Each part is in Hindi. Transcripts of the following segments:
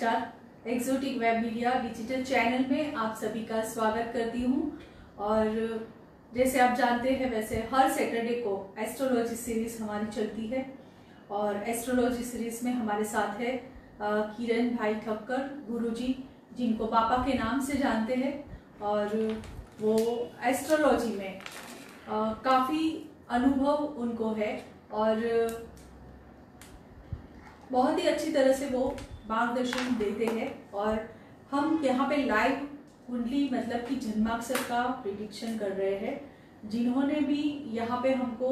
नमस्कार, exotic web media digital channel में आप सभी का स्वागत करती हूं। और जैसे आप जानते हैं वैसे हर सैटरडे को एस्ट्रोलॉजी सीरीज़ हमारी चलती है और एस्ट्रोलॉजी सीरीज़ में हमारे साथ है किरण भाई ठक्कर गुरुजी, जिनको बापा के नाम से जानते हैं और वो एस्ट्रोलॉजी में काफ़ी अनुभव उनको है और बहुत ही अच्छी तरह से वो मार्गदर्शन देते हैं। और हम यहाँ पे लाइव कुंडली मतलब कि जन्माक्षर का प्रिडिक्शन कर रहे हैं। जिन्होंने भी यहाँ पे हमको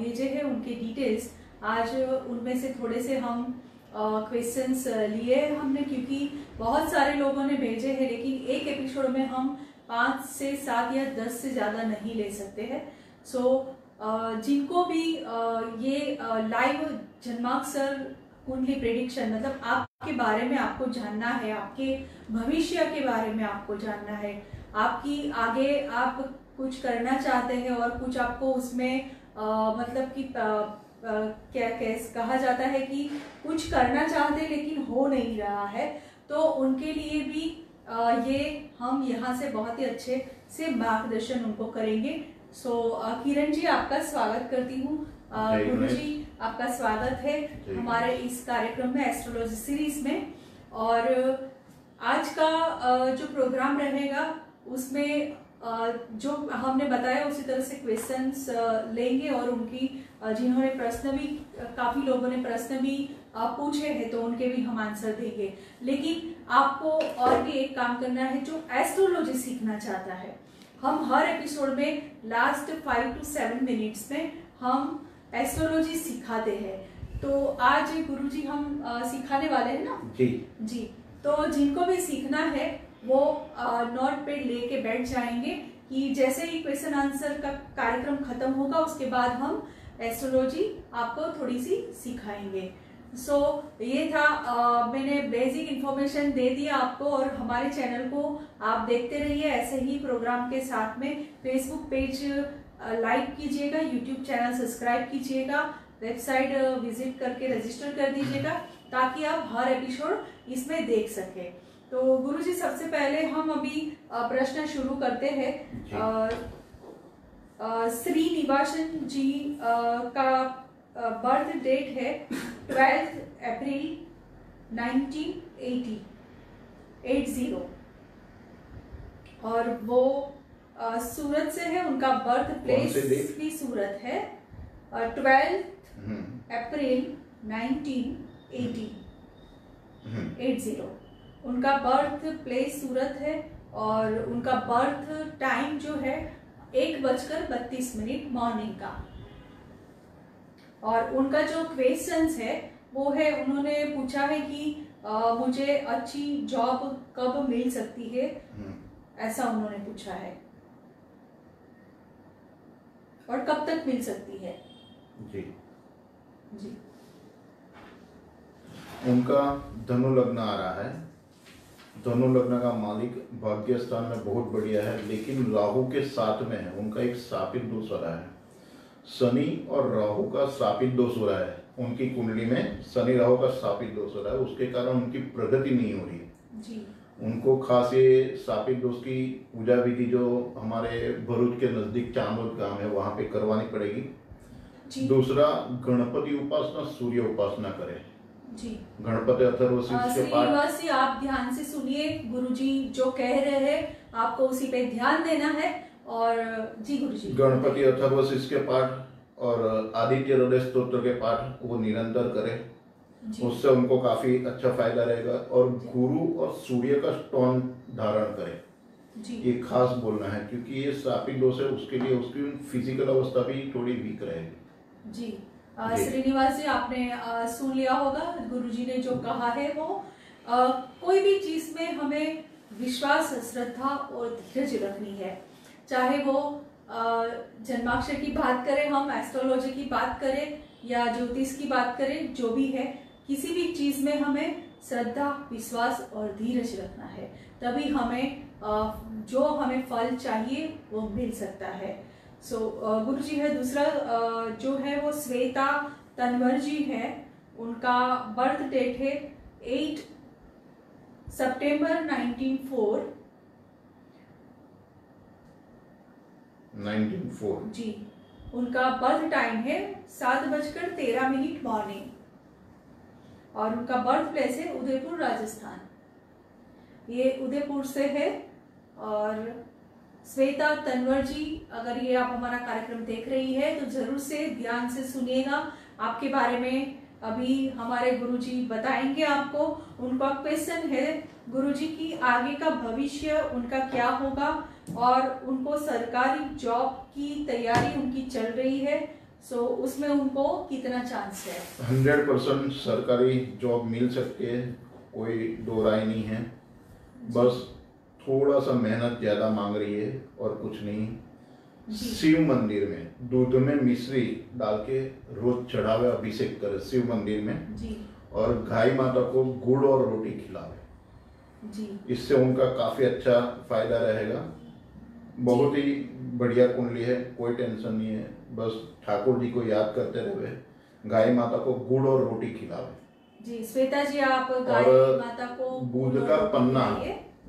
भेजे हैं उनके डिटेल्स, आज उनमें से थोड़े से हम क्वेश्चंस लिए हमने, क्योंकि बहुत सारे लोगों ने भेजे हैं लेकिन एक एपिसोड में हम 5 से 7 या 10 से ज़्यादा नहीं ले सकते हैं। सो जिनको भी ये लाइव जन्माक्षर कुंडली प्रेडिक्शन मतलब आपके बारे में आपको जानना है, आपके भविष्य के बारे में आपको जानना है, आपकी आगे आप कुछ करना चाहते हैं और कुछ आपको उसमें मतलब कि कहा जाता है कि कुछ करना चाहते हैं लेकिन हो नहीं रहा है, तो उनके लिए भी ये हम यहाँ से बहुत ही अच्छे से मार्गदर्शन उनको करेंगे। सो किरण जी आपका स्वागत करती हूँ। गुरु जी आपका स्वागत है हमारे इस कार्यक्रम में एस्ट्रोलॉजी सीरीज में। और आज का जो प्रोग्राम रहेगा उसमें जो हमने बताया उसी तरह से क्वेश्चंस लेंगे और उनकी जिन्होंने प्रश्न भी काफ़ी लोगों ने प्रश्न भी पूछे हैं तो उनके भी हम आंसर देंगे। लेकिन आपको और भी एक काम करना है जो एस्ट्रोलॉजी सीखना चाहता है। हम हर एपिसोड में लास्ट 5 से 7 मिनट्स में हम एस्ट्रोलॉजी सिखाते हैं, तो आज गुरुजी हम सिखाने वाले हैं ना जी। तो जिनको भी सीखना है वो नोट पे लेके बैठ जाएंगे कि जैसे ही क्वेश्चन आंसर का कार्यक्रम खत्म होगा उसके बाद हम एस्ट्रोलॉजी आपको थोड़ी सी सिखाएंगे। सो ये था मैंने बेसिक इन्फॉर्मेशन दे दिया आपको। और हमारे चैनल को आप देखते रहिए ऐसे ही प्रोग्राम के साथ में। फेसबुक पेज लाइक कीजिएगा, यूट्यूब चैनल सब्सक्राइब कीजिएगा, वेबसाइट विजिट करके रजिस्टर कर दीजिएगा ताकि आप हर एपिसोड इसमें देख सकें। तो गुरुजी सबसे पहले हम अभी प्रश्न शुरू करते हैं। श्रीनिवासन जी का बर्थ डेट है 12 अप्रैल 1980 और वो सूरत से है। उनका बर्थ प्लेस भी सूरत है। 12 अप्रैल 1980 उनका बर्थ प्लेस सूरत है और उनका बर्थ टाइम जो है 1:32 मॉर्निंग का। और उनका जो क्वेश्चंस है वो है, उन्होंने पूछा है कि मुझे अच्छी जॉब कब मिल सकती है, ऐसा उन्होंने पूछा है और कब तक मिल सकती है जी। जी उनका धनु लग्न आ रहा है। धनु लग्न का मालिक भाग्य स्थान में बहुत बढ़िया है लेकिन राहु के साथ में है। उनका एक शापित दोष हो रहा है, शनि और राहु का शापित दोष हो रहा है। उनकी कुंडली में शनि राहु का शापित दोष हो रहा है, उसके कारण उनकी प्रगति नहीं हो रही है जी। उनको खास ये शापित दोष की पूजा विधि जो हमारे भरूच के नजदीक चांदोद गांव है वहां पे करवानी पड़ेगी। दूसरा गणपति उपासना, सूर्य उपासना करें जी। गणपति अथर्वशीर्ष के पाठ। आप ध्यान से सुनिए, गुरुजी जो कह रहे हैं आपको उसी पे ध्यान देना है। और जी गुरुजी गणपति अथर्वशीर्ष के पाठ और आदित्य हृदय स्तोत्र के पाठ वो निरंतर करें, उससे उनको काफी अच्छा फायदा रहेगा। और गुरु और सूर्य का स्टोन धारण करें जी। ये खास बोलना है क्योंकि ये शापित दोष है, उसके लिए उसकी फिजिकल अवस्था भी थोड़ी वीक रहेगी जी। श्रीनिवास जी आपने सुन लिया होगा गुरुजी ने जो कहा है वो। कोई भी चीज में हमें विश्वास, श्रद्धा और धीरज रखनी है, चाहे वो जन्माक्षर की बात करें, हम एस्ट्रोलॉजी की बात करें या ज्योतिष की बात करें, जो भी है किसी भी चीज़ में हमें श्रद्धा, विश्वास और धीरज रखना है, तभी हमें जो हमें फल चाहिए वो मिल सकता है। सो गुरु जी है। दूसरा जो है वो श्वेता तनवर जी है। उनका बर्थ डेट है 8 सितंबर 1904 जी, उनका बर्थ टाइम है 7:13 मॉर्निंग और उनका बर्थ प्लेस है उदयपुर राजस्थान। ये उदयपुर से है। और श्वेता तन्वर जी, अगर ये आप हमारा कार्यक्रम देख रही है तो जरूर से ध्यान से सुनिएगा, आपके बारे में अभी हमारे गुरुजी बताएंगे आपको। उनका क्वेश्चन है गुरुजी की आगे का भविष्य उनका क्या होगा, और उनको सरकारी जॉब की तैयारी उनकी चल रही है, सो उसमें उनको कितना चांस है? 100% सरकारी जॉब मिल सकती है, कोई दो राय नहीं है। बस थोड़ा सा मेहनत ज़्यादा मांग रही है और कुछ नहीं। शिव मंदिर में दूध में मिश्री डाल के रोज चढ़ावे, अभिषेक करे शिव मंदिर में जी। और गाय माता को गुड़ और रोटी खिलावे जी, इससे उनका काफ़ी अच्छा फायदा रहेगा। बहुत ही बढ़िया कुंडली है, कोई टेंशन नहीं है। बस ठाकुर जी को याद करते रहे, गाय माता को गुड़ और रोटी खिलावे जी। श्वेता जी, आप गाय माता को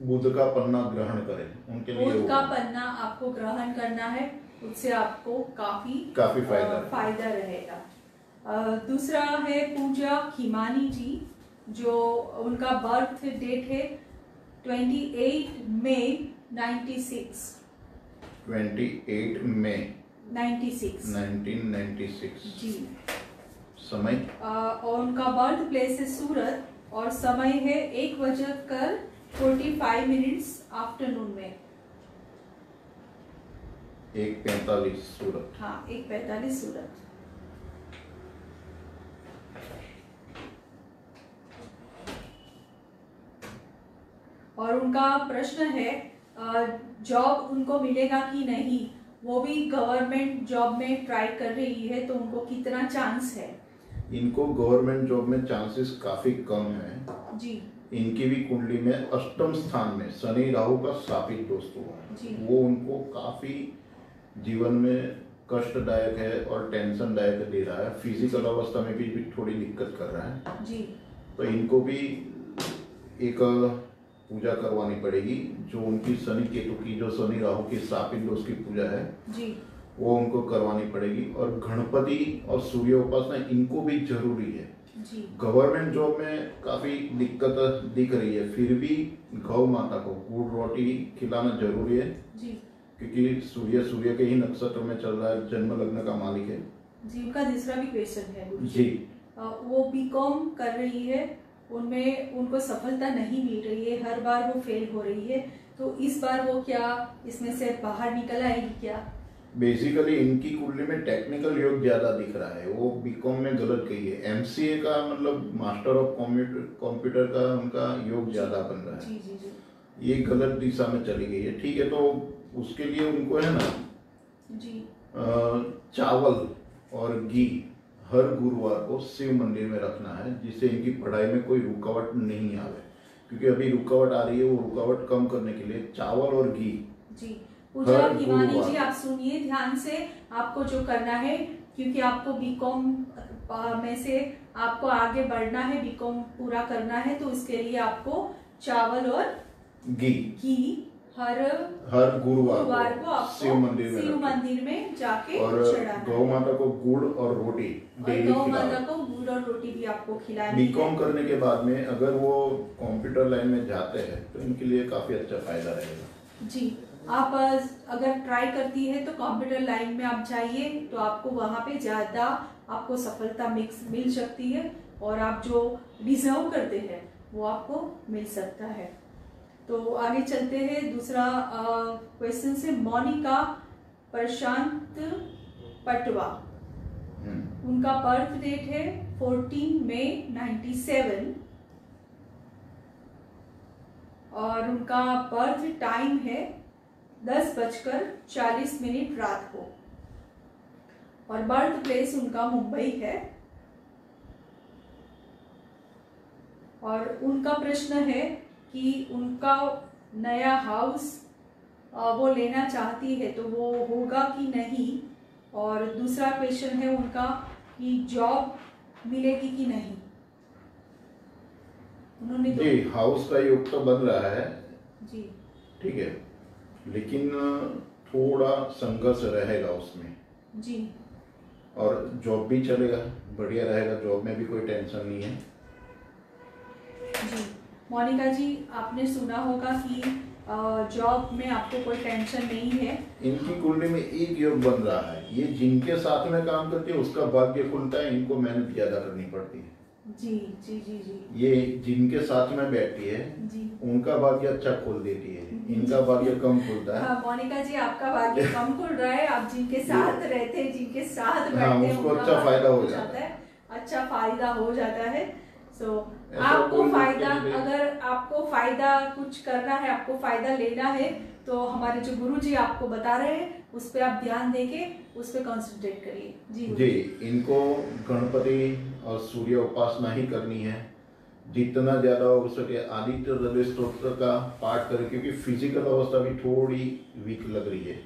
बूंद का पन्ना ग्रहण करें, उनके लिए बूंद का पन्ना आपको ग्रहण करना है, उससे आपको काफी फायदा रहेगा। दूसरा है पूजा खिमानी जी, जो उनका बर्थ डेट है 28 मई 1996 जी। समय और उनका बर्थ प्लेस है सूरत और समय है 1:45 आफ्टरनून में 1:45 सूरत। हाँ, 1:45 सूरत। और उनका प्रश्न है जॉब उनको मिलेगा कि नहीं, वो भी गवर्नमेंट जॉब में ट्राई कर रही है, तो उनको कितना चांस है? इनको गवर्नमेंट जॉब में चांसेस काफी कम है जी। इनकी भी कुंडली में अष्टम स्थान में शनि राहु का सापेक्ष दोस्त हुआ, वो उनको काफी जीवन में कष्टदायक है और टेंशन दायक दे रहा है। फिजिकल अवस्था में भी थोड़ी दिक्कत कर रहा है जी। तो इनको भी एक पूजा करवानी पड़ेगी, जो उनकी शनि केतु की जो शनि राहु की सापेक्ष दोस्त की पूजा है जी, वो उनको करवानी पड़ेगी। और गणपति और सूर्य उपासना इनको भी जरूरी है। गवर्नमेंट जॉब में काफी दिक्कत दिख रही है, फिर भी गौ माता को गुड़ रोटी खिलाना जरूरी है जी। क्योंकि सूर्य के ही नक्षत्र में चल रहा है, जन्म लग्न का मालिक है जी। उनका दूसरा भी क्वेश्चन है जी, वो बीकॉम कर रही है, उनमें उनको सफलता नहीं मिल रही है, हर बार वो फेल हो रही है, तो इस बार वो क्या इसमें से बाहर निकल आएगी क्या? बेसिकली इनकी कुंडली में टेक्निकल योग ज़्यादा दिख रहा है, वो बीकॉम में गलत गई है। एमसीए का मतलब मास्टर ऑफ कंप्यूटर का उनका योग ज़्यादा बन रहा है जी, जी, जी। ये गलत दिशा में चली गई है, ठीक है। तो उसके लिए उनको है ना जी चावल और घी हर गुरुवार को शिव मंदिर में रखना है, जिससे इनकी पढ़ाई में कोई रुकावट नहीं आवे। क्योंकि अभी रुकावट आ रही है, वो रुकावट कम करने के लिए चावल और घी जी। पूजा हिमानी जी, आप सुनिए ध्यान से, आपको जो करना है, क्योंकि आपको बीकॉम में से आपको आगे बढ़ना है, बीकॉम पूरा करना है, तो उसके लिए आपको चावल और घी हर गुरुवार को आपको शिव मंदिर में जाके चढ़ाना। गौ माता को गुड़ और रोटी डेली भी आपको खिलानी। बीकॉम करने के बाद में अगर वो कंप्यूटर लाइन में जाते हैं तो इनके लिए काफी अच्छा फायदा रहेगा जी। आप अगर ट्राई करती है तो कंप्यूटर लाइन में आप जाइए, तो आपको वहाँ पे ज़्यादा आपको सफलता मिल सकती है, और आप जो डिजर्व करते हैं वो आपको मिल सकता है। तो आगे चलते हैं। दूसरा क्वेश्चन से मोनिका प्रशांत पटवा, उनका बर्थ डेट है 14 मई 1997 और उनका बर्थ टाइम है 10:40 रात को, और बर्थ प्लेस उनका मुंबई है। और उनका प्रश्न है कि उनका नया हाउस वो लेना चाहती है, तो वो होगा कि नहीं। और दूसरा क्वेश्चन है उनका कि जॉब मिलेगी कि नहीं। उन्होंने जी हाउस का योग तो बन रहा है जी, ठीक है, लेकिन थोड़ा संघर्ष रहेगा उसमें जी। और जॉब भी चलेगा, बढ़िया रहेगा, जॉब में भी कोई टेंशन नहीं है जी। मोनिका जी आपने सुना होगा कि जॉब में आपको कोई टेंशन नहीं है। इनकी कुंडली में एक योग बन रहा है, ये जिनके साथ में काम करती है उसका भाग्य खुलता है, इनको मेहनत ज्यादा करनी पड़ती है जी जी जी जी। ये जिनके साथ में बैठती है जी उनका भाग्य अच्छा खोल देती है, इनका भाग्य कम खुलता है। मोनिका जी आपका भाग्य कम खुल रहा है, आप जिनके साथ रहते हैं जिनके साथ बैठते हैं उसको अच्छा फायदा हो जाता है, अच्छा फायदा हो जाता है। सो आपको फायदा, अगर आपको फायदा कुछ करना है, आपको फायदा लेना है तो हमारे जो गुरु जी आपको बता रहे हैं उस पर आप ध्यान देके उस पर कॉन्सेंट्रेट करिए जी जी। इनको गणपति और सूर्य उपासना ही करनी है, जितना ज्यादा हो सके आदित्य हृदय स्तोत्र का पाठ करें, क्योंकि फिजिकल अवस्था भी थोड़ी वीक लग रही है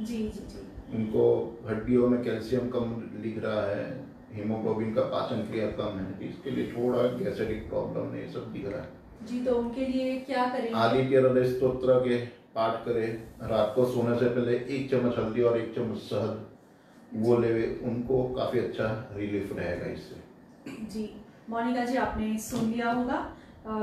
जी जी जी। उनको हड्डियों में कैल्शियम कम दिख रहा है, हीमोग्लोबिन का पाचन क्रिया कम है, इसके लिए थोड़ा गैस्ट्रिक प्रॉब्लम है, ये सब दिख रहा है जी। तो उनके लिए क्या करें? आदित्य हृदय स्तोत्र के पाठ करें, रात को सोने से पहले 1 चम्मच हल्दी और 1 चम्मच शहद वो ले, उनको काफी अच्छा रिलीफ रहेगा इससे जी। मोनिका जी आपने सुन लिया होगा,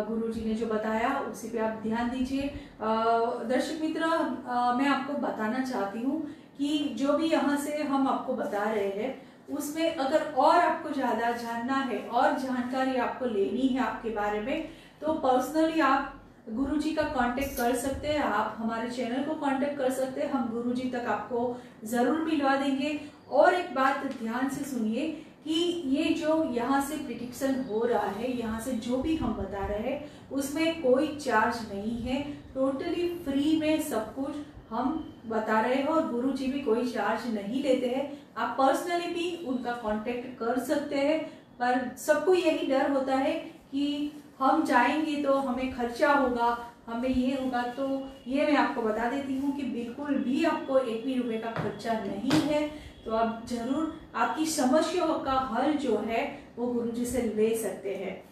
गुरु जी ने जो बताया उसी पे आप ध्यान दीजिए। दर्शक मित्र, मैं आपको बताना चाहती हूँ कि जो भी यहाँ से हम आपको बता रहे हैं उसमें अगर और आपको ज़्यादा जानना है और जानकारी आपको लेनी है आपके बारे में, तो पर्सनली आप गुरु जी का कांटेक्ट कर सकते हैं, आप हमारे चैनल को कांटेक्ट कर सकते हैं, हम गुरु जी तक आपको ज़रूर मिलवा देंगे। और एक बात ध्यान से सुनिए कि ये जो यहाँ से प्रिडिक्शन हो रहा है, यहाँ से जो भी हम बता रहे हैं उसमें कोई चार्ज नहीं है, टोटली फ्री में सब कुछ हम बता रहे हैं और गुरु जी भी कोई चार्ज नहीं लेते हैं। आप पर्सनली भी उनका कांटेक्ट कर सकते हैं, पर सबको यही डर होता है कि हम जाएंगे तो हमें खर्चा होगा, हमें ये होगा, तो ये मैं आपको बता देती हूँ कि बिल्कुल भी आपको 1 भी रुपये का खर्चा नहीं है। तो आप जरूर आपकी समस्याओं का हल जो है वो गुरुजी से ले सकते हैं।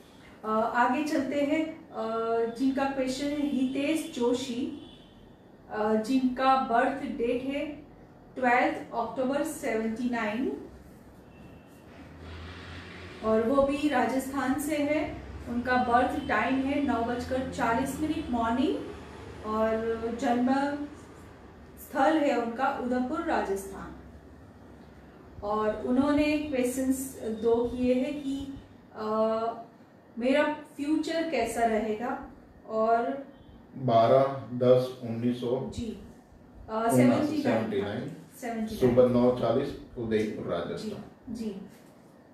आगे चलते हैं, जिनका क्वेश्चन है हितेश जोशी, जिनका बर्थ डेट है 12 अक्टूबर 1979 और वो भी राजस्थान से है। उनका बर्थ टाइम है 9:40 मॉर्निंग और जन्म स्थल है उनका उदयपुर, राजस्थान। और उन्होंने क्वेश्चंस 2 किए हैं कि मेरा फ्यूचर कैसा रहेगा और 12/10/1900 जी 79 सुबह 9:40 उदयपुर, राजस्थान जी।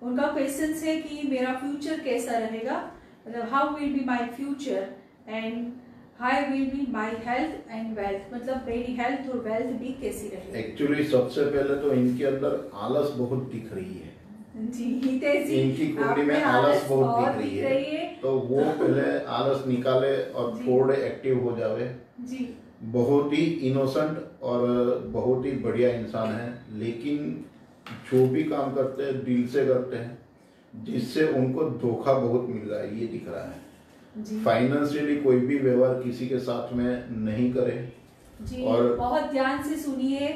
उनका क्वेश्चन है कि मेरा फ्यूचर कैसा रहेगा, मतलब how will be my future and how will be my health and wealth, मतलब मेरी हेल्थ और वेल्थ भी कैसी रहेगी। एक्चुअली सबसे पहले तो इनके अंदर आलस बहुत दिख रही है जी, इनकी कुंडली में आलस बहुत दिख रही है। तो वो पहले आलस निकाले और थोड़े एक्टिव हो जावे जी। बहुत ही इनोसेंट और बहुत ही बढ़िया इंसान है, लेकिन जो भी काम करते हैं दिल से करते हैं, जिससे उनको धोखा बहुत मिल रहा है, ये दिख रहा है। फाइनेंशियली कोई भी व्यवहार किसी के साथ में नहीं करें जी। और बहुत ध्यान से सुनिए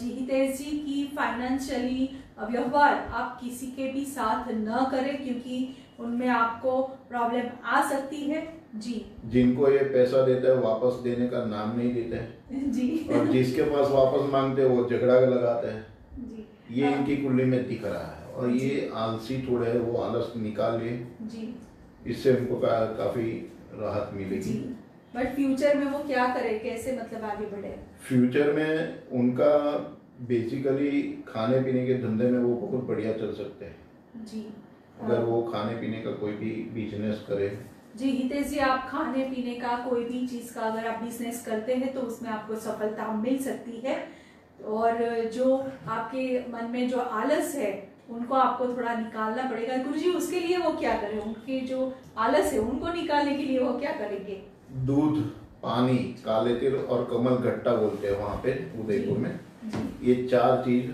जी हितेश जी की फाइनेंशियली व्यवहार आप किसी के भी साथ न करें, क्योंकि उनमें आपको प्रॉब्लम आ सकती है जी। जिनको ये पैसा देता है वापस देने का नाम नहीं देते हैं जी, और जिसके पास वापस मांगते हैं वो झगड़ा लगाते हैं जी। ये इनकी कुंडली में दिख रहा है। और ये आलसी थोड़े है, वो आलस निकाले जी, इससे उनको काफी राहत मिलेगी। बट फ्यूचर में वो क्या करे, कैसे मतलब आगे बढ़े फ्यूचर में? उनका बेसिकली खाने पीने के धंधे में वो बहुत बढ़िया चल सकते हैं जी। अगर वो खाने पीने का कोई भी बिजनेस करे जी। हितेश जी आप खाने पीने का कोई भी चीज का अगर आप बिजनेस करते हैं तो उसमें आपको सफलता मिल सकती है। और जो आपके मन में जो आलस है उनको आपको थोड़ा निकालना पड़ेगा। गुरुजी उसके लिए वो क्या करें, उनके जो आलस है उनको निकालने के लिए वो क्या करेंगे? दूध, पानी, काले तिल और कमल गट्टा बोलते हैं वहाँ पे उदयपुर में जी। ये 4 चीज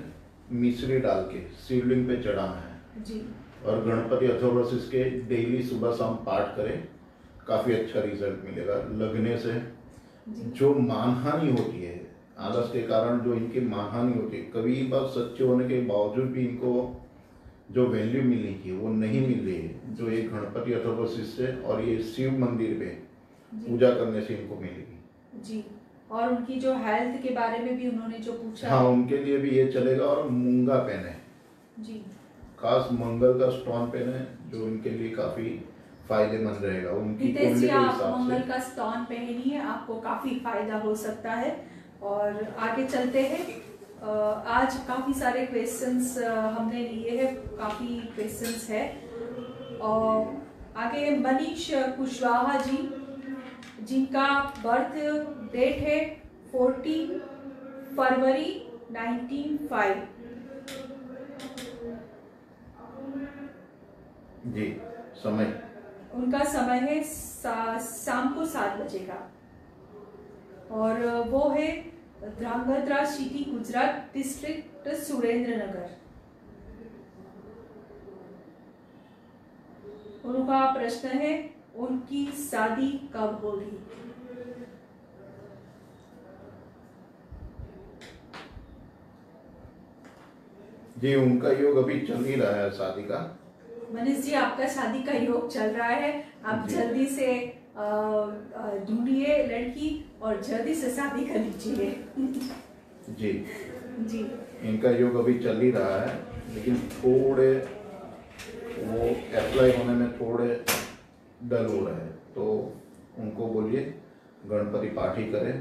मिश्री डाल के शिवलिंग पे चढ़ाना है जी। और गणपति अथर्वशीर्ष के डेली सुबह शाम पाठ करें, काफ़ी अच्छा रिजल्ट मिलेगा। लगने से जो मानहानि होती है, आलस के कारण जो इनकी मानहानि होती है, कभी बात सच्चे होने के बावजूद भी इनको जो वैल्यू मिलनी चाहिए वो नहीं मिल रही है, जो ये गणपति अथर्वशीर्ष से और ये शिव मंदिर पे पूजा करने से इनको मिलेगी जी। और उनकी जो हेल्थ के बारे में भी उन्होंने जो पूछा, हाँ उनके लिए भी ये चलेगा। और मूंगा पहने जी, खास मंगल का स्टोन पहने, जो उनके लिए काफी फायदेमंद रहेगा। उनकी कुंडली के हिसाब से मंगल का स्टोन पहनिए, आपको काफी फायदा हो सकता है। और आगे चलते हैं, आज काफी सारे क्वेश्चंस हमने लिए हैं, काफी क्वेश्चंस है। और आगे मनीष कुशवाहा जी, जिनका बर्थ डेट है 14 फरवरी 1905 जी। समय उनका समय है शाम को 7 बजे का, और वो है धांगध्रा सिटी, गुजरात, डिस्ट्रिक्ट सुरेंद्रनगर। उनका प्रश्न है उनकी शादी कब होगी। जी उनका योग अभी चल ही रहा है शादी का। मनीष जी आपका शादी का योग चल रहा है, आप जल्दी से ढूंढिए लड़की और जल्दी से शादी कर लीजिए जी जी इनका योग अभी चल ही रहा है, लेकिन थोड़े वो अप्लाई होने में थोड़े डर हो रहा है, तो उनको बोलिए गणपति पाठ ही करें,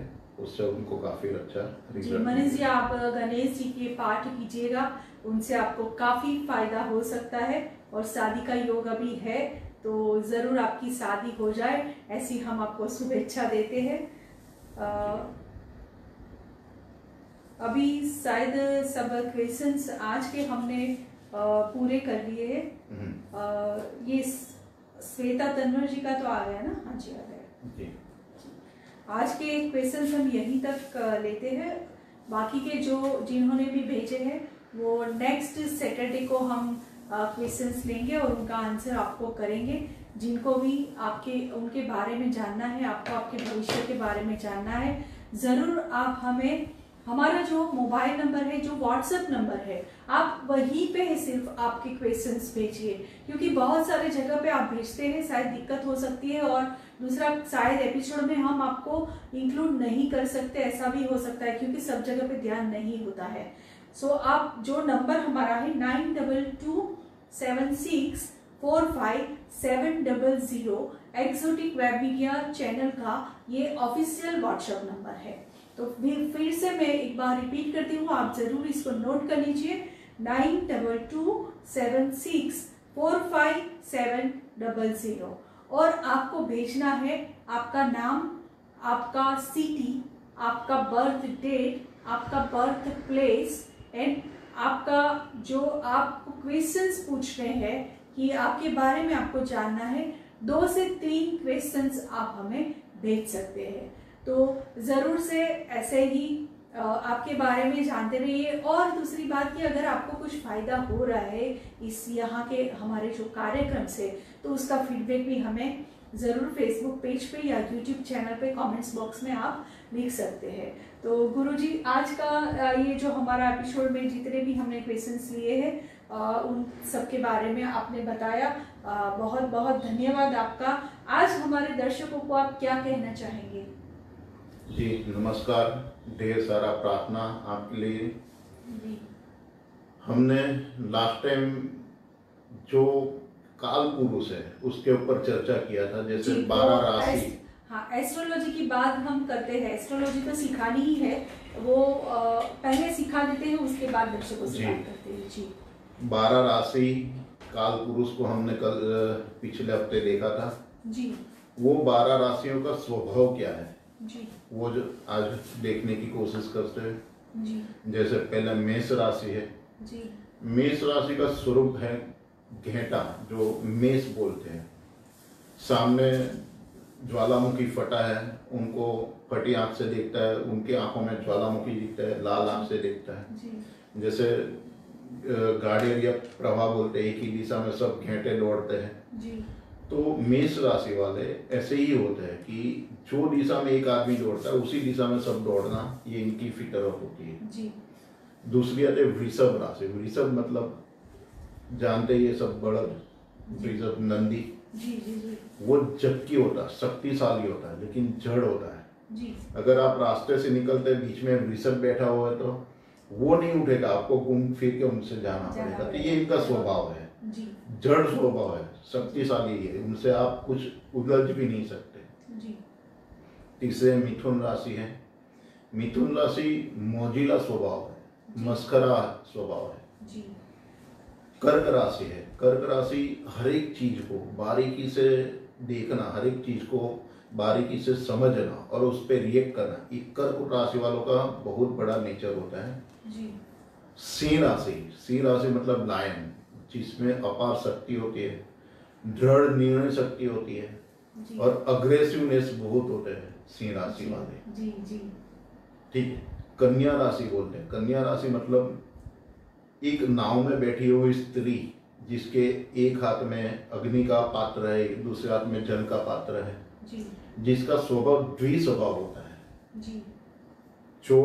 उससे उनको काफी अच्छा रिजल्ट। मनीष जी आप गणेश जी के पाठ कीजिएगा, उनसे आपको काफी फायदा हो सकता है। और शादी का योग अभी है, तो जरूर आपकी शादी हो जाए ऐसी हम आपको शुभेच्छा देते हैं। अभी शायद सब क्वेश्चंस आज के हमने पूरे कर लिए हैं। ये श्वेता तन्वर जी का तो आ गया ना? हाँ जी आ गया। आज के क्वेश्चंस हम यहीं तक लेते हैं, बाकी के जो जिन्होंने भी भेजे हैं वो नेक्स्ट सैटरडे को हम क्वेश्चंस लेंगे और उनका आंसर आपको करेंगे। जिनको भी आपके उनके बारे में जानना है, आपको आपके भविष्य के बारे में जानना है, ज़रूर आप हमें हमारा जो मोबाइल नंबर है, जो व्हाट्सएप नंबर है, आप वहीं पे है सिर्फ आपके क्वेश्चंस भेजिए, क्योंकि बहुत सारे जगह पे आप भेजते हैं शायद दिक्कत हो सकती है, और दूसरा शायद एपिसोड में हम आपको इंक्लूड नहीं कर सकते, ऐसा भी हो सकता है क्योंकि सब जगह पे ध्यान नहीं होता है। सो आप जो नंबर हमारा है 9227645700 एक्सोटिक वेब मीडिया चैनल का ये ऑफिशियल व्हाट्सएप नंबर है। तो फिर से मैं एक बार रिपीट करती हूँ, आप ज़रूर इसको नोट कर लीजिए 9227645700। और आपको भेजना है आपका नाम, आपका सिटी, आपका बर्थ डेट, आपका बर्थ प्लेस, एंड आपका जो आप क्वेश्चंस पूछ रहे हैं कि आपके बारे में आपको जानना है। 2 से 3 क्वेश्चंस आप हमें भेज सकते हैं, तो ज़रूर से ऐसे ही आपके बारे में जानते रहिए। और दूसरी बात कि अगर आपको कुछ फ़ायदा हो रहा है इस यहाँ के हमारे जो कार्यक्रम से, तो उसका फीडबैक भी हमें ज़रूर फेसबुक पेज पे या यूट्यूब चैनल पे कमेंट्स बॉक्स में आप लिख सकते हैं। तो गुरुजी आज का ये जो हमारा एपिसोड में जितने भी हमने क्वेश्चंस लिए हैं उन सब के बारे में आपने बताया, बहुत बहुत धन्यवाद आपका। आज हमारे दर्शकों को आप क्या कहना चाहेंगे? जी नमस्कार, ढेर सारा प्रार्थना आपके लिए। हमने लास्ट टाइम जो काल पुरुष है उसके ऊपर चर्चा किया था, जैसे 12 राशि। हाँ एस्ट्रोलॉजी की बात हम करते हैं, एस्ट्रोलॉजी तो सिखानी ही है, वो पहले सिखा देते हैं उसके बाद बच्चों को सिखाते करते हैं जी। 12 राशि काल पुरुष को हमने कल पिछले हफ्ते देखा था जी। वो 12 राशियों का स्वभाव क्या है जी, वो जो आज देखने की कोशिश करते हैं जी। जैसे पहले मेष राशि है जी, मेष राशि का स्वरूप है घेंटा, जो मेष बोलते हैं। सामने ज्वालामुखी फटा है, उनको फटी आंख से देखता है, उनकी आंखों में ज्वालामुखी दिखता है, लाल आंख से देखता है। जैसे गार्डियन या प्रभाव बोलते हैं, एक ही दिशा में सब घेंटे दौड़ते हैं जी। तो मेष राशि वाले ऐसे ही होते हैं कि जो दिशा में एक आदमी दौड़ता है उसी दिशा में सब दौड़ना, ये इनकी फितरत होती है जी। दूसरी आते वृषभ राशि। वृषभ मतलब जानते ये सब बड़द, वृषभ नंदी जी, जी, जी। वो जबकि होता है, शक्तिशाली होता है लेकिन जड़ होता है जी। अगर आप रास्ते से निकलते बीच में वृषभ बैठा हुआ है तो वो नहीं उठेगा, आपको घूम फिर के उनसे जाना पड़ेगा। तो ये इनका स्वभाव है, जड़ स्वभाव है, शक्तिशाली है, उनसे आप कुछ उलझ भी नहीं सकते जी। तीसरे मिथुन राशि है। मिथुन राशि मौजिला स्वभाव है, मस्करा स्वभाव है जी। कर्क राशि है। कर्क राशि हर एक चीज को बारीकी से देखना, हर एक चीज को बारीकी से समझना और उस पर रिएक्ट करना, ये कर्क राशि वालों का बहुत बड़ा नेचर होता है जी। सिंह राशि। सिंह राशि मतलब लायन, जिसमें अपार शक्ति होती है, दृढ़ निर्णय शक्ति होती है जी। और अग्रेसिवनेस बहुत होते हैं सिंह राशि वाले जी, जी। ठीक है। कन्या राशि बोलते हैं। कन्या राशि मतलब एक नाव में बैठी हुई स्त्री जिसके एक हाथ में अग्नि का पात्र है, दूसरे हाथ में जल का पात्र है जी। जिसका स्वभाव द्विस्वभाव होता है जी। जो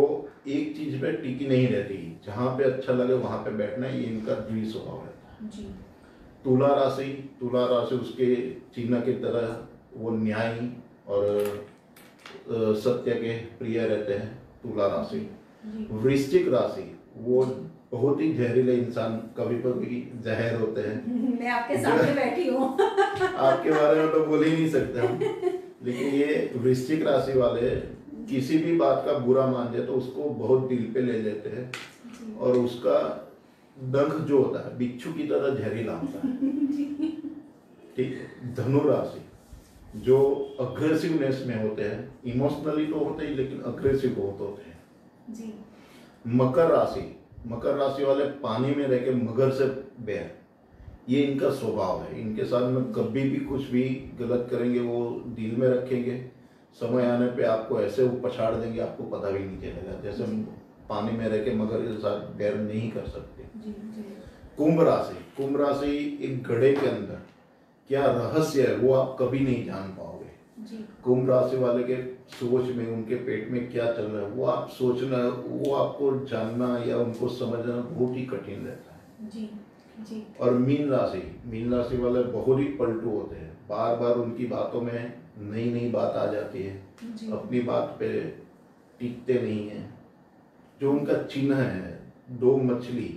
एक चीज पे टिकी नहीं रहती, जहाँ पे अच्छा लगे वहां पे बैठना, ये इनका द्विस्वभाव रहता है जी। तुला राशि। तुला राशि उसके चिन्ह की तरह वो न्याय और सत्य के प्रिय रहते हैं, तुला राशि। वृश्चिक राशि वो बहुत ही जहरीले इंसान, कभी कभी जहर होते हैं। मैं आपके सामने बैठी हूँ आपके बारे में तो बोल ही नहीं सकते हम, लेकिन ये वृश्चिक राशि वाले किसी भी बात का बुरा मान जाए तो उसको बहुत दिल पे ले लेते हैं और उसका डंख जो होता है बिच्छू की तरह जहरीला होता है ठीक है। धनु राशि जो अग्रेसिवनेस में होते हैं, इमोशनली तो होते ही लेकिन अग्रेसिव बहुत होते हैं जी। मकर राशि। मकर राशि वाले पानी में रह के मगर से बैर, ये इनका स्वभाव है। इनके साथ में कभी भी कुछ भी गलत करेंगे वो दिल में रखेंगे, समय आने पे आपको ऐसे वो पछाड़ देंगे आपको पता भी नहीं चलेगा। जैसे पानी में रह के मगर के साथ बैर नहीं कर सकते। कुंभ राशि। कुंभ राशि एक घड़े के अंदर क्या रहस्य है वो आप कभी नहीं जान पाओगे। कुंभ राशि वाले के सोच में, उनके पेट में क्या चल रहा है वो आप सोचना, वो आपको जानना या उनको समझना बहुत ही कठिन रहता है जी, जी। और मीन राशि। मीन राशि वाले बहुत ही पलटू होते हैं, बार बार उनकी बातों में नई नई बात आ जाती है, अपनी बात पे टिकते नहीं है। जो उनका चिन्ह है दो मछली,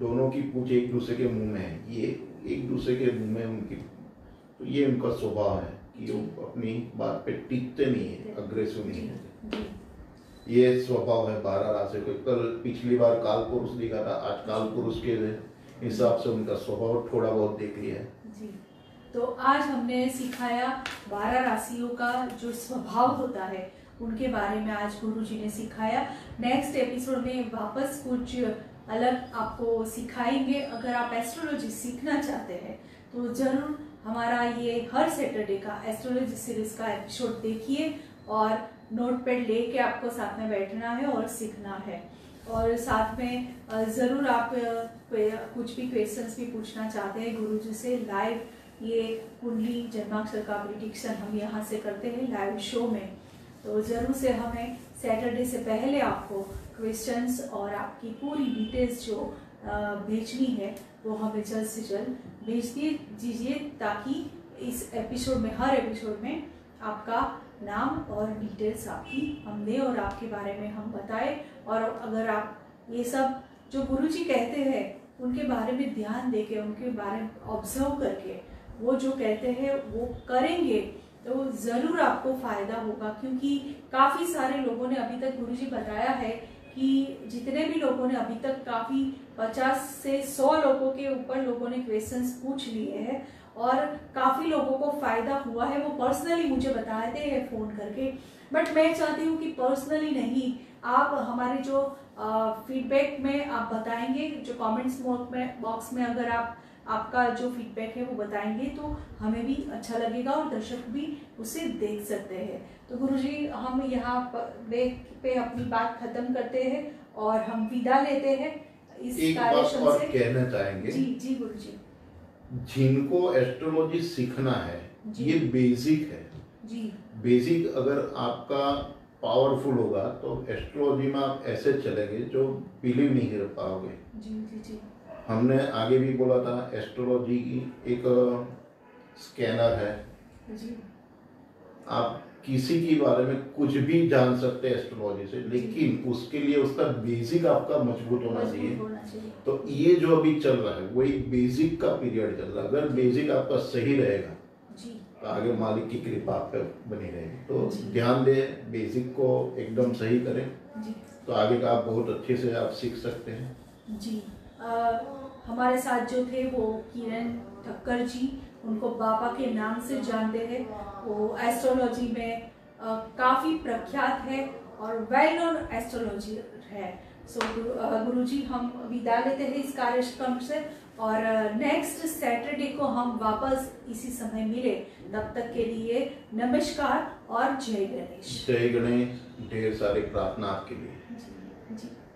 दोनों की पूंछ एक दूसरे के मुंह में है, ये एक दूसरे के मुंह में उनकी, तो ये उनका स्वभाव है कि वो अपनी बात पे टिकते नहीं है, अग्रेसिव नहीं है, ये स्वभाव है। 12 राशि को कल पिछली बार काल पुरुष दिखा था, आज काल पुरुष के हिसाब से उनका स्वभाव थोड़ा बहुत देख लिया जी। तो आज हमने सिखाया 12 राशियों का जो स्वभाव होता है उनके बारे में आज गुरु जी ने सिखाया। नेक्स्ट एपिसोड में वापस कुछ अलग आपको सिखाएंगे। अगर आप एस्ट्रोलॉजी सीखना चाहते हैं तो जरूर हमारा ये हर सैटरडे का एस्ट्रोलॉजी सीरीज का एपिसोड देखिए और नोटपैड लेके आपको साथ में बैठना है और सीखना है। और साथ में ज़रूर आप कुछ भी क्वेश्चंस भी पूछना चाहते हैं गुरुजी से लाइव, ये कुंडली जन्माक्षर का प्रेडिक्शन हम यहाँ से करते हैं लाइव शो में, तो ज़रूर से हमें सैटरडे से पहले आपको क्वेश्चंस और आपकी पूरी डिटेल्स जो भेजनी है वो हमें जल्द से जल्द भेज दीजिए ताकि इस एपिसोड में, हर एपिसोड में आपका नाम और डिटेल्स आपकी हम दें और आपके बारे में हम बताएं। और अगर आप ये सब जो गुरुजी कहते हैं उनके बारे में ध्यान देके, उनके बारे में ऑब्जर्व करके वो जो कहते हैं वो करेंगे तो ज़रूर आपको फ़ायदा होगा, क्योंकि काफ़ी सारे लोगों ने अभी तक, गुरुजी बताया है कि जितने भी लोगों ने अभी तक काफ़ी 50 से 100 लोगों के ऊपर लोगों ने क्वेश्चंस पूछ लिए हैं और काफ़ी लोगों को फ़ायदा हुआ है। वो पर्सनली मुझे बताते हैं फ़ोन करके, बट मैं चाहती हूँ कि पर्सनली नहीं, आप हमारे जो फीडबैक में आप बताएंगे, जो कमेंट्स बॉक्स में अगर आप आपका जो फीडबैक है वो बताएंगे तो हमें भी अच्छा लगेगा और दर्शक भी उसे देख सकते हैं। तो गुरुजी हम यहाँ पे अपनी बात ख़त्म करते हैं और हम विदा लेते हैं। एक बात और कहना चाहेंगे जी गुरुजी, जिनको एस्ट्रोलॉजी सीखना है ये बेसिक है जी। बेसिक अगर आपका पावरफुल होगा तो एस्ट्रोलॉजी में आप ऐसे चलेंगे जो बिलीव नहीं कर पाओगे जी। हमने आगे भी बोला था एस्ट्रोलॉजी की एक स्कैनर है जी। आप किसी के बारे में कुछ भी जान सकते हैं एस्ट्रोलॉजी से, लेकिन उसके लिए उसका बेसिक आपका मजबूत होना चाहिए। तो ये जो अभी चल रहा है वही बेसिक का पीरियड चल रहा है। अगर बेसिक आपका सही रहेगा तो आगे मालिक की कृपा आप पर बनी रहेगी। तो ध्यान दें, बेसिक को एकदम सही करें तो आगे का आप बहुत अच्छे से आप सीख सकते हैं जी। हमारे साथ जो थे वो किरण ठक्कर जी, उनको बापा के नाम से जानते हैं। वो एस्ट्रोलॉजी में काफ़ी प्रख्यात है और वेल नोन एस्ट्रोलॉजर है। सो गुरुजी हम विदा लेते हैं इस कार्यक्रम से और नेक्स्ट सैटरडे को हम वापस इसी समय मिले। तब तक के लिए नमस्कार और जय गणेश। जय गणेश। ढेर सारी प्रार्थना आपके लिए जी।